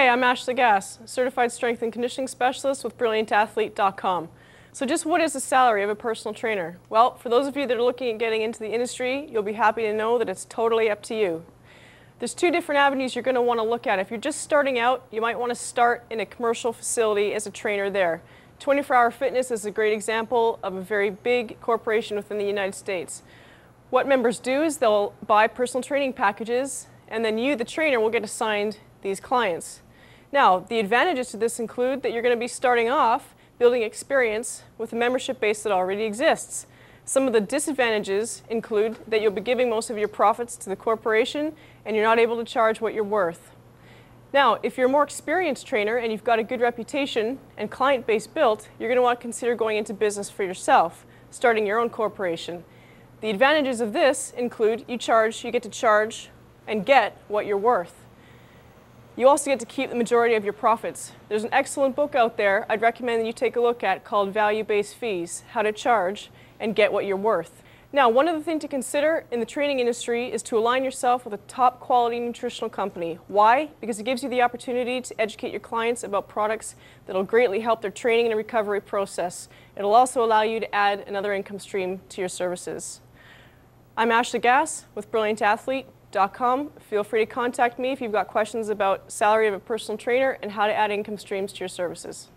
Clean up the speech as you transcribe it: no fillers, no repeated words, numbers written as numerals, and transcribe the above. Hey, I'm Ashley Gass, Certified Strength and Conditioning Specialist with BrilliantAthlete.com. So just what is the salary of a personal trainer? Well, for those of you that are looking at getting into the industry, you'll be happy to know that it's totally up to you. There's two different avenues you're going to want to look at. If you're just starting out, you might want to start in a commercial facility as a trainer there. 24 Hour Fitness is a great example of a very big corporation within the United States. What members do is they'll buy personal training packages, and then you, the trainer, will get assigned these clients. Now, the advantages to this include that you're going to be starting off building experience with a membership base that already exists. Some of the disadvantages include that you'll be giving most of your profits to the corporation and you're not able to charge what you're worth. Now, if you're a more experienced trainer and you've got a good reputation and client base built, you're going to want to consider going into business for yourself, starting your own corporation. The advantages of this include you get to charge and get what you're worth. You also get to keep the majority of your profits. There's an excellent book out there I'd recommend that you take a look at called Value Based Fees, How to Charge and Get What You're Worth. Now, one other thing to consider in the training industry is to align yourself with a top quality nutritional company. Why? Because it gives you the opportunity to educate your clients about products that will greatly help their training and recovery process. It'll also allow you to add another income stream to your services. I'm Ashley Gass with BrilliantAthlete.com. Feel free to contact me if you've got questions about salary of a personal trainer and how to add income streams to your services.